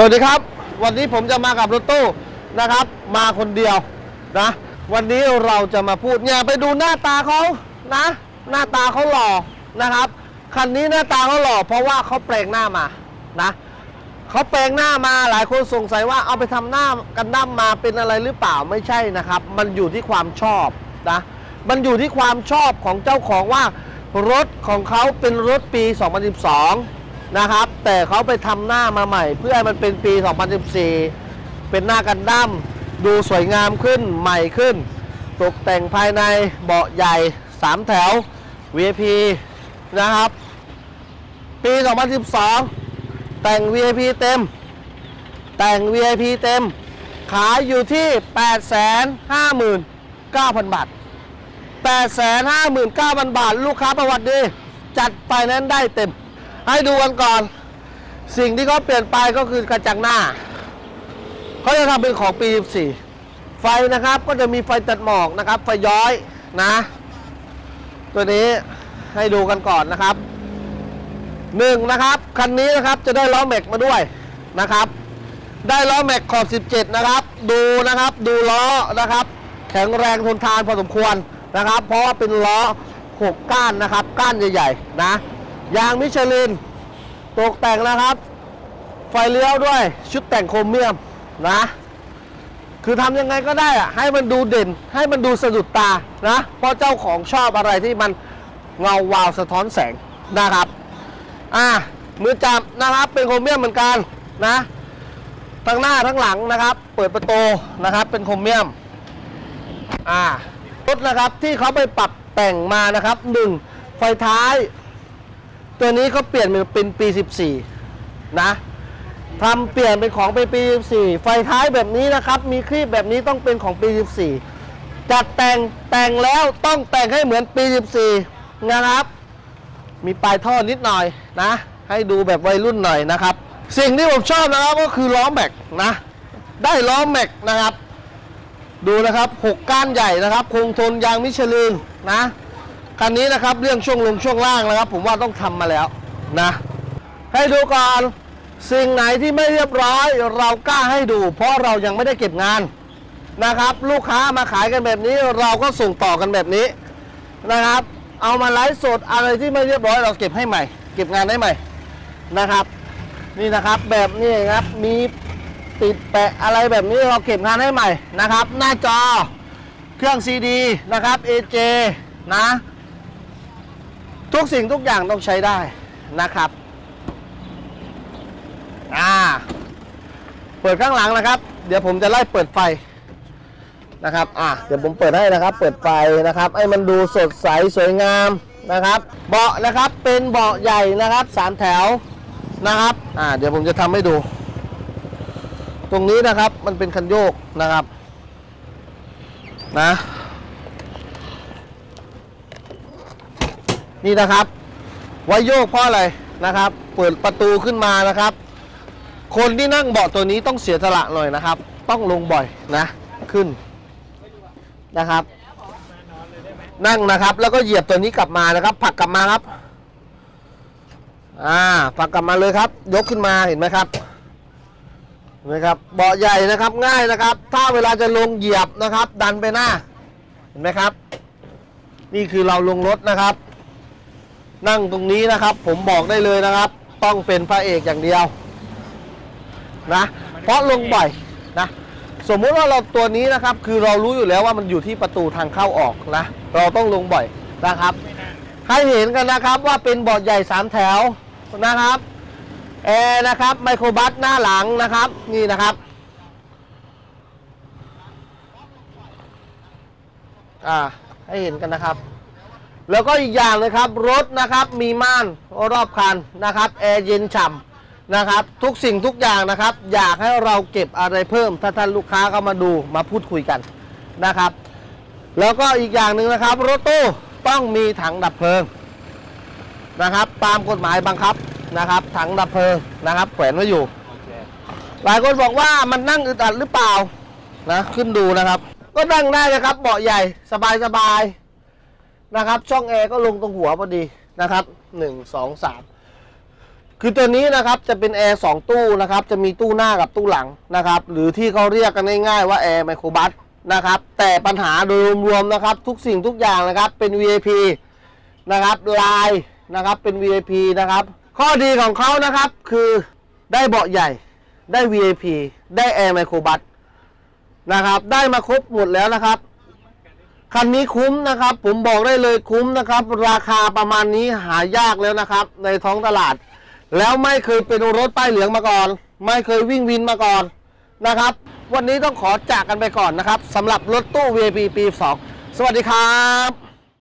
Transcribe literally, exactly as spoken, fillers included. สวัสดีครับวันนี้ผมจะมากับรถตู้นะครับมาคนเดียวนะวันนี้เราจะมาพูดเนี่ยไปดูหน้าตาเขานะหน้าตาเขาหล่อนะครับคันนี้หน้าตาเขาหล่อเพราะว่าเขาแปลงหน้ามานะเขาแปลงหน้ามาหลายคนสงสัยว่าเอาไปทำหน้ากันดั้มมาเป็นอะไรหรือเปล่าไม่ใช่นะครับมันอยู่ที่ความชอบนะมันอยู่ที่ความชอบของเจ้าของว่ารถของเขาเป็นรถปีสองพันสิบสองนะครับแต่เขาไปทำหน้ามาใหม่เพื่อให้มันเป็นปีสองพันสิบสี่เป็นหน้ากันดั้มดูสวยงามขึ้นใหม่ขึ้นตกแต่งภายในเบาะใหญ่สามแถว วี ไอ พี นะครับปีสองพันสิบสองแต่ง วี ไอ พี เต็มแต่ง วี ไอ พี เต็มขายอยู่ที่ แปดแสนห้าหมื่นเก้าพัน บาท แปดแสนห้าหมื่นเก้าพัน บาทลูกค้าประวัติดีจัดไฟแนนซ์ได้เต็มให้ดูกันก่อนสิ่งที่เขาเปลี่ยนไปก็คือกระจังหน้าเขาจะทำเป็นของปีสิบสี่ไฟนะครับก็จะมีไฟตัดหมอกนะครับไฟย้อยนะตัวนี้ให้ดูกันก่อนนะครับหนึ่งนะครับคันนี้นะครับจะได้ล้อแม็กมาด้วยนะครับได้ล้อแม็กขอบสิบเจ็ดนะครับดูนะครับดูล้อนะครับแข็งแรงทนทานพอสมควรนะครับเพราะว่าเป็นล้อหกก้านนะครับก้านใหญ่ๆนะยางมิชลินตกแต่งนะครับไฟเลี้ยวด้วยชุดแต่งโครเมียมนะคือทำยังไงก็ได้อะให้มันดูเด่นให้มันดูสะดุดตานะเพราะเจ้าของชอบอะไรที่มันเงาวาวสะท้อนแสงนะครับอ่ะมือจับนะครับเป็นโครเมียมเหมือนกันนะทั้งหน้าทั้งหลังนะครับเปิดประตูนะครับเป็นโครเมียมอ่ารถนะครับที่เขาไปปรับแต่งมานะครับหนึ่งไฟท้ายตัวนี้เขาเปลี่ยนเป็นปีสิบสี่นะทำเปลี่ยนเป็นของเป็นปีสิบสี่ไฟท้ายแบบนี้นะครับมีคลีบแบบนี้ต้องเป็นของปีสิบสี่จัดแต่งแต่งแล้วต้องแต่งให้เหมือนปีสิบสี่นะครับมีปลายท่อนิดหน่อยนะให้ดูแบบวัยรุ่นหน่อยนะครับสิ่งที่ผมชอบนะครับก็คือล้อแม็กนะได้ล้อแม็กนะครับดูนะครับหกก้านใหญ่นะครับคงทนยางมิชลินนะคันนี้นะครับเรื่องช่วงลงช่วงล่างนะครับผมว่าต้องทำมาแล้วนะให้ดูก่อนสิ่งไหนที่ไม่เรียบร้อยเรากล้าให้ดูเพราะเรายังไม่ได้เก็บงานนะครับลูกค้ามาขายกันแบบนี้เราก็ส่งต่อกันแบบนี้นะครับเอามาไลฟ์สดอะไรที่ไม่เรียบร้อยเราเก็บให้ใหม่เก็บงานได้ใหม่นะครับนี่นะครับแบบนี้ครับมีติดแปะอะไรแบบนี้เราเก็บงานให้ใหม่นะครับหน้าจอเครื่องซีดีนะครับ เอ เจ นะทุกสิ่งทุกอย่างต้องใช้ได้นะครับอ่าเปิดข้างหลังนะครับเดี๋ยวผมจะไล่เปิดไฟนะครับอ่าเดี๋ยวผมเปิดให้นะครับเปิดไฟนะครับให้มันดูสดใสสวยงามนะครับเบาะนะครับเป็นเบาะใหญ่นะครับสามแถวนะครับอ่าเดี๋ยวผมจะทำให้ดูตรงนี้นะครับมันเป็นคันโยกนะครับนะนี่นะครับไว้โยกเพราะอะไรนะครับเปิดประตูขึ้นมานะครับคนที่นั่งเบาะตัวนี้ต้องเสียสละหน่อยนะครับต้องลงบ่อยนะขึ้นนะครับนั่งนะครับแล้วก็เหยียบตัวนี้กลับมานะครับผลักกลับมาครับอ่าผลักกลับมาเลยครับยกขึ้นมาเห็นไหมครับเห็นไหมครับเบาะใหญ่นะครับง่ายนะครับถ้าเวลาจะลงเหยียบนะครับดันไปหน้าเห็นไหมครับนี่คือเราลงรถนะครับนั่งตรงนี้นะครับผมบอกได้เลยนะครับต้องเป็นพระเอกอย่างเดียวนะเพราะลงบ่อยนะสมมุติว่าเราตัวนี้นะครับคือเรารู้อยู่แล้วว่ามันอยู่ที่ประตูทางเข้าออกนะเราต้องลงบ่อยนะครับให้เห็นกันนะครับว่าเป็นบอร์ดใหญ่สามแถวนะครับแอร์นะครับไมโครบัสหน้าหลังนะครับนี่นะครับอ่าให้เห็นกันนะครับแล้วก็อีกอย่างนะครับรถนะครับมีม่านรอบคันนะครับแอร์เย็นฉ่ำนะครับทุกสิ่งทุกอย่างนะครับอยากให้เราเก็บอะไรเพิ่มถ้าท่านลูกค้าเข้ามาดูมาพูดคุยกันนะครับแล้วก็อีกอย่างหนึ่งนะครับรถตู้ต้องมีถังดับเพลิงนะครับตามกฎหมายบังคับนะครับถังดับเพลิงนะครับแขวนไว้อยู่ okay. หลายคนบอกว่ามันนั่งอึดอัดหรือเปล่านะขึ้นดูนะครับก็นั่งได้นะครับเบาะใหญ่สบายสบายนะครับช่องแอร์ก็ลงตรงหัวพอดีนะครับหนึ่ง สอง สาม คือตัวนี้นะครับจะเป็นแอร์สองตู้นะครับจะมีตู้หน้ากับตู้หลังนะครับหรือที่เขาเรียกกันง่ายๆว่าแอร์ไมโครบัสนะครับแต่ปัญหาโดยรวมๆนะครับทุกสิ่งทุกอย่างนะครับเป็น วี ไอ พี นะครับลายนะครับเป็น วี ไอ พี นะครับข้อดีของเขานะครับคือได้เบาะใหญ่ได้ วี ไอ พี ได้แอร์ไมโครบัสนะครับได้มาครบหมดแล้วนะครับคันนี้คุ้มนะครับผมบอกได้เลยคุ้มนะครับราคาประมาณนี้หายากแล้วนะครับในท้องตลาดแล้วไม่เคยเป็นรถป้ายเหลืองมาก่อนไม่เคยวิ่งวินมาก่อนนะครับวันนี้ต้องขอจากกันไปก่อนนะครับสำหรับรถตู้ วี ไอ พี ปี สองสวัสดีครับ